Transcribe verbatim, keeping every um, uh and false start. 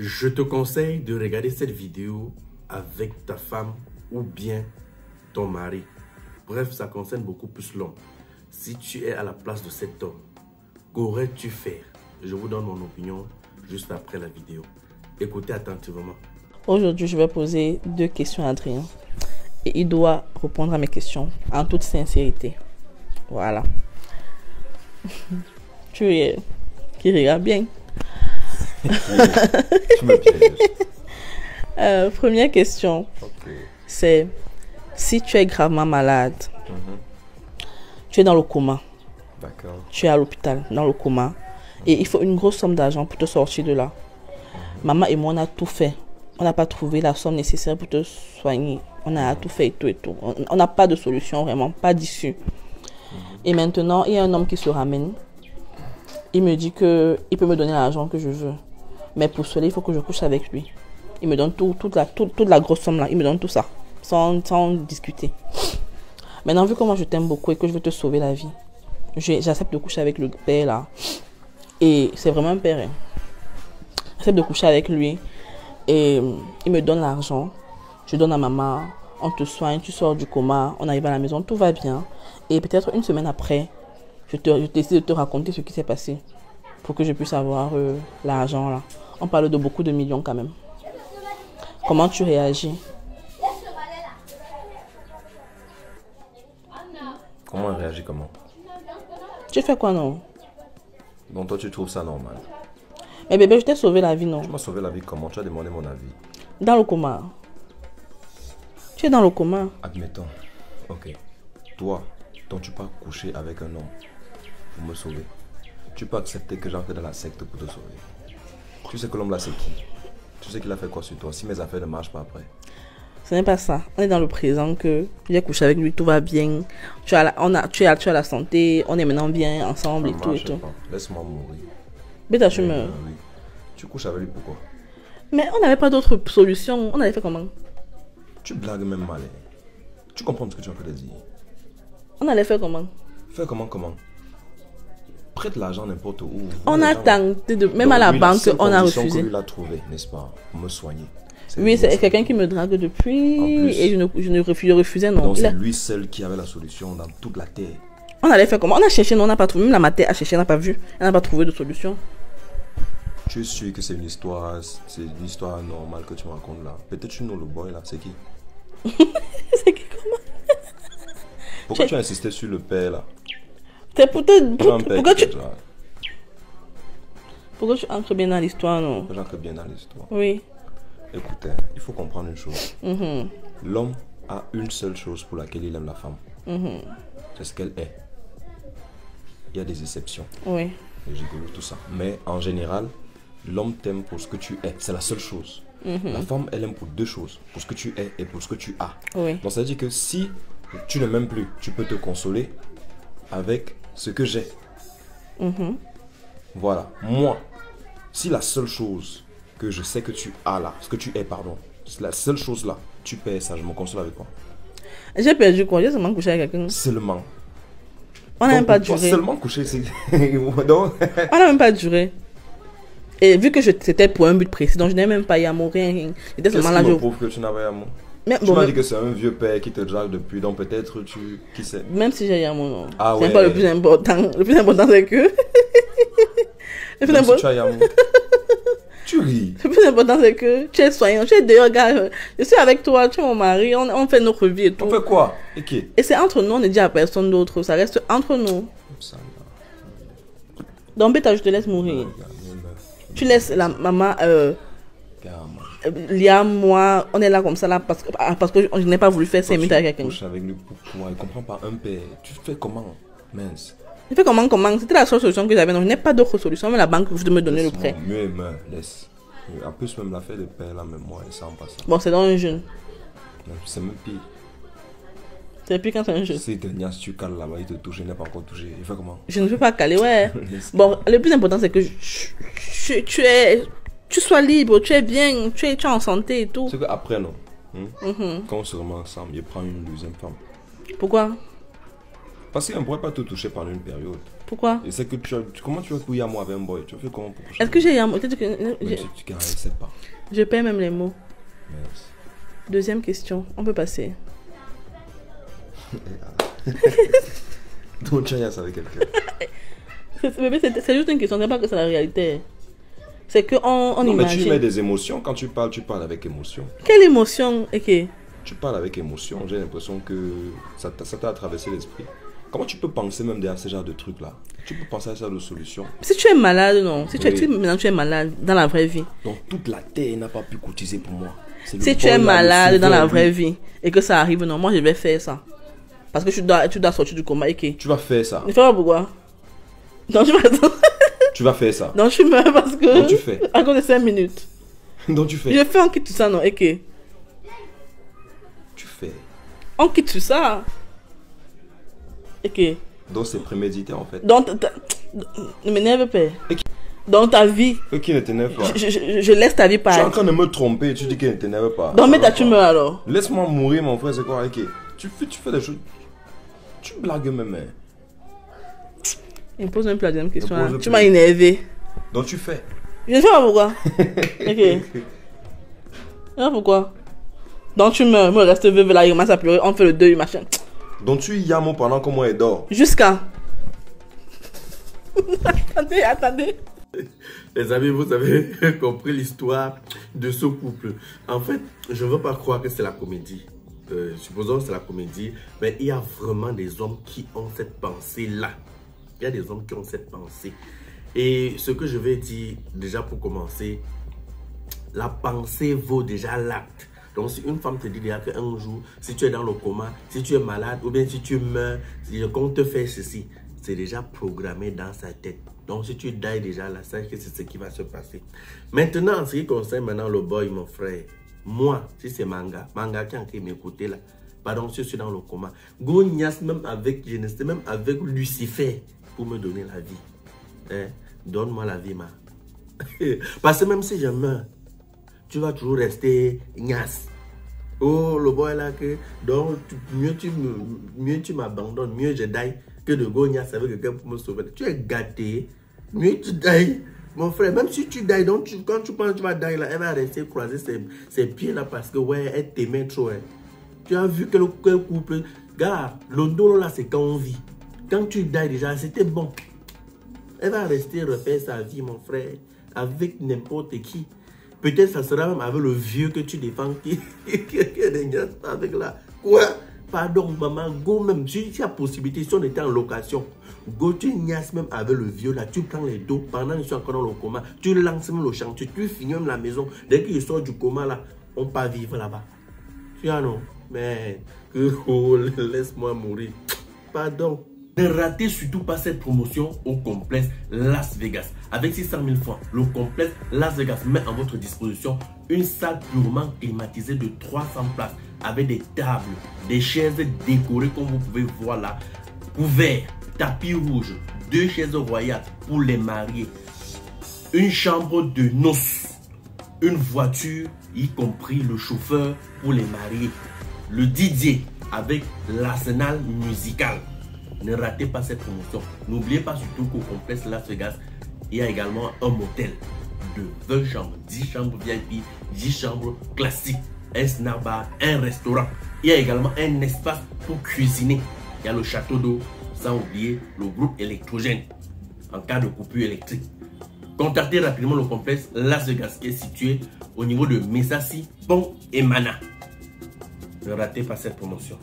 je te conseille de regarder cette vidéo avec ta femme ou bien ton mari. Bref, ça concerne beaucoup plus l'homme. Si tu es à la place de cet homme, qu'aurais-tu fait? Je vous donne mon opinion juste après la vidéo. Écoutez attentivement. Aujourd'hui, je vais poser deux questions à Adrien. Et il doit répondre à mes questions en toute sincérité. Voilà. Tu es... qui regarde bien. Tu me pièges. Euh, première question, okay. C'est si tu es gravement malade, mm-hmm. tu es dans le coma, tu es à l'hôpital, dans le coma, mm-hmm. et il faut une grosse somme d'argent pour te sortir de là. Mm-hmm. Maman et moi, on a tout fait. On n'a pas trouvé la somme nécessaire pour te soigner. On a tout fait et tout et tout. On n'a pas de solution vraiment, pas d'issue. Mm-hmm. Et maintenant, il y a un homme qui se ramène. Il me dit qu'il peut me donner l'argent que je veux. Mais pour cela, il faut que je couche avec lui. Il me donne tout, toute, la, tout, toute la grosse somme là. Il me donne tout ça. Sans, sans discuter. Maintenant, vu que moi je t'aime beaucoup et que je veux te sauver la vie, j'accepte de coucher avec le père là. Et c'est vraiment un père. Hein. J'accepte de coucher avec lui. Et il me donne l'argent. Je donne à maman. On te soigne. Tu sors du coma. On arrive à la maison. Tout va bien. Et peut-être une semaine après, je t'essaie de te raconter ce qui s'est passé pour que je puisse avoir euh, l'argent là. On parle de beaucoup de millions quand même. Comment tu réagis? Comment elle réagit comment? Tu fais quoi non? Donc toi tu trouves ça normal? Mais bébé, je t'ai sauvé la vie non? Tu m'as sauvé la vie comment? Tu as demandé mon avis. Dans le coma. Tu es dans le coma. Admettons. Ok. Toi, donc tu peux coucher avec un homme pour me sauver. Tu peux accepter que j'entre dans la secte pour te sauver. Tu sais que l'homme là c'est qui? Tu sais qu'il a fait quoi sur toi? Si mes affaires ne marchent pas après. Ce n'est pas ça. On est dans le présent que j'ai couché avec lui, tout va bien. Tu as la, on a, tu as, tu as la santé, on est maintenant bien ensemble et tout et tout. Laisse-moi mourir. Mais toi, tu meurs. Oui. Tu couches avec lui pourquoi? Mais on n'avait pas d'autre solution. On avait fait comment? Tu blagues même mal. Tu comprends ce que tu as fait de dire? On allait faire comment? Faire comment comment? Prête l'argent n'importe où. On a tenté de... Même à la banque, on a refusé. C'est la condition que lui l'a trouvé, n'est-ce pas? Me soigner. Oui, c'est quelqu'un qui me drague depuis et je ne, je ne refusais, refusais non. Donc c'est lui seul qui avait la solution dans toute la terre. On allait faire comment? On a cherché, non, on n'a pas trouvé. Même la matière a cherché, on n'a pas vu. On n'a pas trouvé de solution. Tu es sûr que c'est une histoire, c'est une histoire normale que tu me racontes là? Peut-être tu nous le boy là, c'est qui? C'est qui comment? Pourquoi tu as insisté sur le père là? C'est pour te... Pour, pour, pourquoi tu... Pourquoi tu entres bien dans l'histoire non? J'entre bien dans l'histoire. Oui. Écoutez, il faut comprendre une chose. Mm-hmm. L'homme a une seule chose pour laquelle il aime la femme. Mm-hmm. C'est ce qu'elle est. Il y a des exceptions. Oui. Les gigolos, tout ça. Mais en général, l'homme t'aime pour ce que tu es. C'est la seule chose. Mm-hmm. La femme, elle aime pour deux choses. Pour ce que tu es et pour ce que tu as. Oui. Donc ça veut dire que si... tu ne m'aimes plus, tu peux te consoler avec ce que j'ai. Mm-hmm. Voilà, moi, si la seule chose que je sais que tu as là, ce que tu es, pardon, la seule chose là, tu perds ça, je me console avec quoi? J'ai perdu quoi? J'ai seulement couché avec quelqu'un. Seulement. On n'a même pas duré. Seulement couché, c'est... On n'a même pas duré. Et vu que c'était pour un but précis, donc je n'ai même pas eu amour, rien, rien. Qu'est-ce qui me prouve que tu n'avais amour? Mais tu bon, m'as dit que c'est un vieux père qui te drague depuis, donc peut-être tu... Qui sait? Même si j'ai eu amour, non. Ah c'est ouais. Pas le plus important. Le plus important, c'est que... le plus important... Si tu as eu amour. Tu ris. Le plus important, c'est que tu es soignant. Tu es dehors, gars. Je suis avec toi, tu es mon mari, on, on fait notre vie et tout. On fait quoi? Et qui? Et c'est entre nous, on ne dit à personne d'autre. Ça reste entre nous. Ça, donc, Beta, je te laisse mourir. Ah, regarde, tu laisses la maman... Euh, Lia, moi, on est là comme ça là parce que, parce que je n'ai pas voulu faire cinq minutes avec quelqu'un. Tu avec lui pour moi, il ne comprend pas un père. Tu fais comment? Mince. Tu fais comment? Comment? C'était la seule solution que j'avais. Donc je n'ai pas d'autre solution. Mais la banque veut me donner le prêt. Mieux et mieux, laisse. En plus, même l'affaire de père là, même moi, et ça en passe. Bon, c'est dans un jeune. C'est même pire. C'est pire quand c'est un jeune. Si tu cales là-bas, il te touche, je n'ai pas encore touché. Il fait comment? Je ne peux pas caler, ouais. Bon, le plus important, c'est que tu es. Tu sois libre, tu es bien, tu es, tu es en santé et tout. C'est qu'après, non. Hein? Mm-hmm. Quand on se remet ensemble, je prends une deuxième femme. Pourquoi? Parce qu'on ne pourrait pas tout toucher pendant une période. Pourquoi? C'est que tu as... Comment tu veux couiller à moi avec un boy? Tu veux faire comment pour... Est-ce que j'ai un mot? Peut-être que... Je... Si tu caractérises pas. Je perds même les mots. Merci. Deuxième question. On peut passer. Tout le monde chasse avec quelqu'un. C'est juste une question. C'est pas que c'est la réalité. C'est qu'on on imagine. Non, mais tu mets des émotions. Quand tu parles, tu parles avec émotion. Quelle émotion? Okay. Tu parles avec émotion. J'ai l'impression que ça t'a traversé l'esprit. Comment tu peux penser même derrière ce genre de trucs-là? Tu peux penser à ça de solution. Si tu es malade, non. Si tu es, oui. tu, maintenant, tu es malade dans la vraie vie. Donc toute la terre n'a pas pu cotiser pour moi. Si tu es malade dans la vraie vie et que ça arrive, non, moi je vais faire ça. Parce que tu dois, tu dois sortir du coma. Okay. Tu vas faire ça. Mais fais pas pourquoi. Non, tu vas... tu vas faire ça. Non, je meurs parce que... Donc tu fais. À cause de cinq minutes. Donc tu fais. Je fais, on quitte tout ça, non, ok. Tu fais. On quitte tout ça. Ok. Donc c'est prémédité en fait. Donc, ne m'énerve pas. Dans ta vie. Ok, ne t'énerve pas. Je, je, je laisse ta vie par. Tu es en train de me tromper, tu dis qu'elle ne t'énerve pas. Donc mets ta tumeur alors. Laisse-moi mourir, mon frère, c'est quoi? Ok. Tu fais, tu fais des choses. Tu blagues même. Il me pose même plus la deuxième question. Hein. Tu m'as énervé. Donc tu fais. Je ne sais pas pourquoi. Ok. Je sais pourquoi. Donc tu meurs. Moi, le reste veut là, il commence à pleurer. On fait le deuil, machin. Donc tu y as mon pendant que moi elle dort. Jusqu'à. Attendez, attendez. Les amis, vous avez compris l'histoire de ce couple. En fait, je ne veux pas croire que c'est la comédie. Euh, supposons que c'est la comédie. Mais il y a vraiment des hommes qui ont cette pensée-là. Il y a des hommes qui ont cette pensée. Et ce que je vais dire, déjà pour commencer, la pensée vaut déjà l'acte. Donc, si une femme te dit déjà qu'un jour, si tu es dans le coma, si tu es malade, ou bien si tu meurs, qu'on te fait ceci, c'est déjà programmé dans sa tête. Donc, si tu dailles déjà là, sache que c'est ce qui va se passer. Maintenant, en ce qui concerne maintenant le boy, mon frère, moi, si c'est Manga, Manga qui est en train de m'écouter là, pardon, si je suis dans le coma, Gounias, même avec, je ne sais, même avec Lucifer, pour me donner la vie. Eh? Donne-moi la vie, ma. Parce que même si je meurs, tu vas toujours rester gnasse. Oh, le boy là, que donc tu, mieux tu mieux tu m'abandonnes, mieux je die que de go gnasse avec quelqu'un pour me sauver. Tu es gâté, mieux tu die, mon frère. Même si tu die, donc tu, quand tu penses que tu vas die là, elle va rester croiser ses, ses pieds là parce que ouais, elle t'aimait trop. Hein. Tu as vu que le couple, gars, le dolo là, c'est quand on vit. Quand tu die déjà, c'était bon. Elle va rester refaire sa vie, mon frère, avec n'importe qui. Peut-être ça sera même avec le vieux que tu défends qui n'est pas avec là. Quoi? Pardon, maman, go même. Si tu as possibilité, si on était en location, go, tu niasses même avec le vieux là. Tu prends les dos pendant qu'ils sont encore dans le coma. Tu lances même le chantier, tu finis même la maison. Dès qu'ils sortent du coma là, on ne peut pas vivre là-bas. Tu vois, non? Mais, oh, laisse-moi mourir. Pardon. Ne ratez surtout pas cette promotion au complexe Las Vegas. Avec six cent mille francs, le complexe Las Vegas met à votre disposition une salle purement climatisée de trois cents places avec des tables, des chaises décorées comme vous pouvez voir là, couverts, tapis rouge, deux chaises royales pour les mariés, une chambre de noces, une voiture, y compris le chauffeur pour les mariés, le D J avec l'arsenal musical. Ne ratez pas cette promotion. N'oubliez pas surtout qu'au complexe Las Vegas, il y a également un motel de vingt chambres, dix chambres V I P, dix chambres classiques, un snack bar, un restaurant. Il y a également un espace pour cuisiner. Il y a le château d'eau, sans oublier le groupe électrogène en cas de coupure électrique. Contactez rapidement le complexe Las Vegas qui est situé au niveau de Mesassi, Pont et Mana. Ne ratez pas cette promotion.